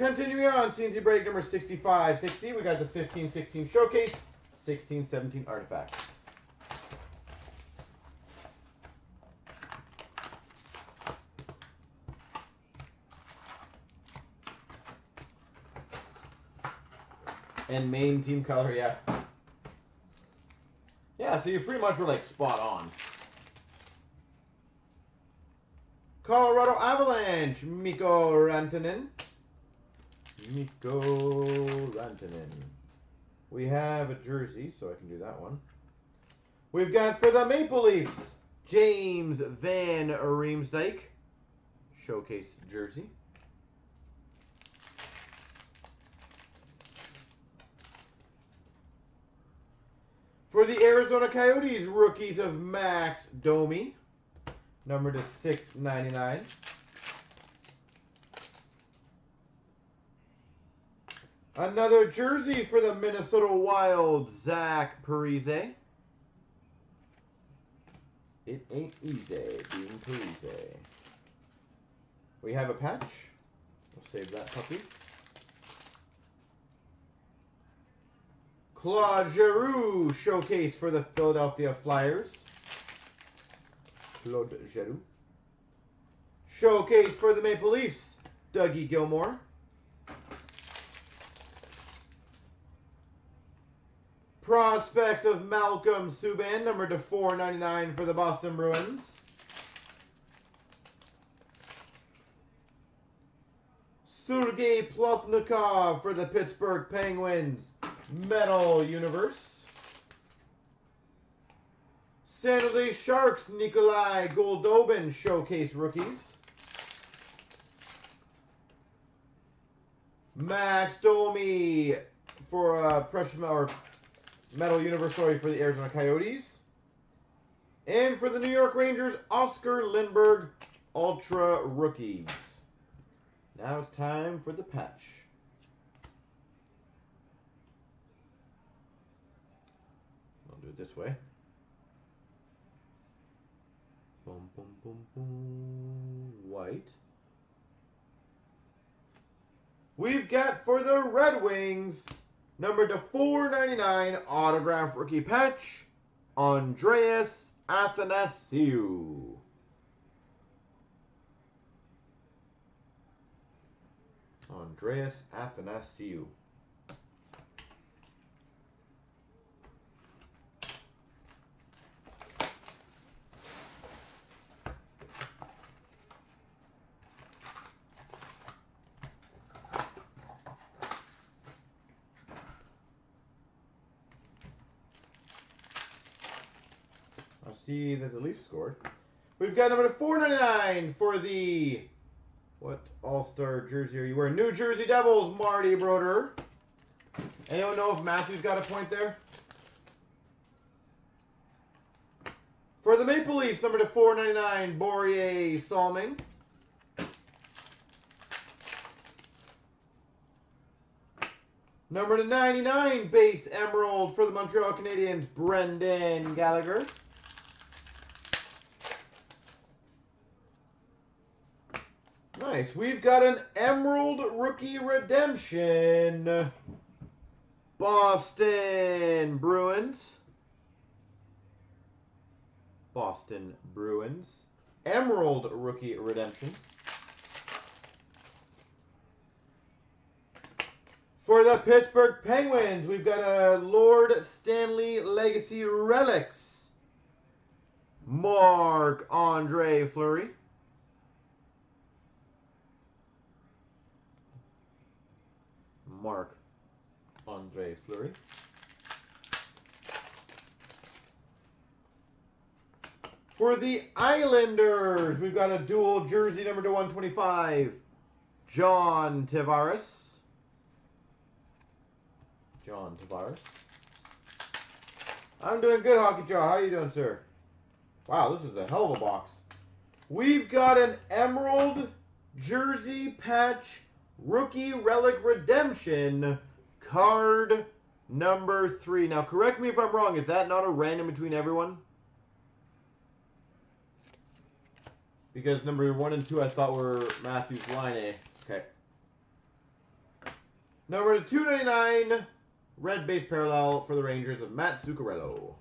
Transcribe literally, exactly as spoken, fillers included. Continuing on, C N C break number sixty-five sixty. We got the fifteen sixteen Showcase, sixteen seventeen Artifacts. And main team color, yeah. Yeah, so you pretty much were like spot on. Colorado Avalanche, Mikko Rantanen. Mikko Rantanen. We have a jersey, so I can do that one. We've got for the Maple Leafs, James Van Riemsdyk. Showcase jersey. For the Arizona Coyotes, rookies of Max Domi, numbered to six ninety-nine. Another jersey for the Minnesota Wild, Zach Parise. It ain't easy being Parise. We have a patch. We'll save that puppy. Claude Giroux, showcase for the Philadelphia Flyers. Claude Giroux. Showcase for the Maple Leafs, Dougie Gilmore. Prospects of Malcolm Subban, numbered to four ninety-nine for the Boston Bruins. Sergei Plotnikov for the Pittsburgh Penguins. Metal Universe. San Jose Sharks, Nikolai Goldobin, Showcase Rookies. Max Domi for uh, Precious or Metal Universe, sorry, for the Arizona Coyotes. And for the New York Rangers, Oscar Lindbergh, Ultra Rookies. Now it's time for the patch. Do it this way. Boom, boom, boom, boom. White. We've got for the Red Wings, number to four ninety-nine, autograph rookie patch, Andreas Athanasiou. Andreas Athanasiou. See that the Leafs scored. We've got number four ninety-nine for the what all-star jersey are you wearing? New Jersey Devils, Marty Brodeur. Anyone know if Matthew's got a point there? For the Maple Leafs, number to four ninety-nine, Borje Salming. Number to ninety-nine, base emerald for the Montreal Canadiens, Brendan Gallagher. Nice. We've got an Emerald Rookie Redemption. Boston Bruins. Boston Bruins. Emerald Rookie Redemption. For the Pittsburgh Penguins, we've got a Lord Stanley Legacy Relics. Marc-Andre Fleury. Marc-Andre Fleury. For the Islanders, we've got a dual jersey number to one twenty-five, John Tavares. John Tavares. I'm doing good, Hockey Jaw. How are you doing, sir? Wow, this is a hell of a box. We've got an Emerald Jersey Patch Rookie Relic Redemption card number three. Now, correct me if I'm wrong. Is that not a random between everyone? Because number one and two I thought were Matthew's line A. Okay. Number two ninety-nine, red base parallel for the Rangers of Matt Zuccarello.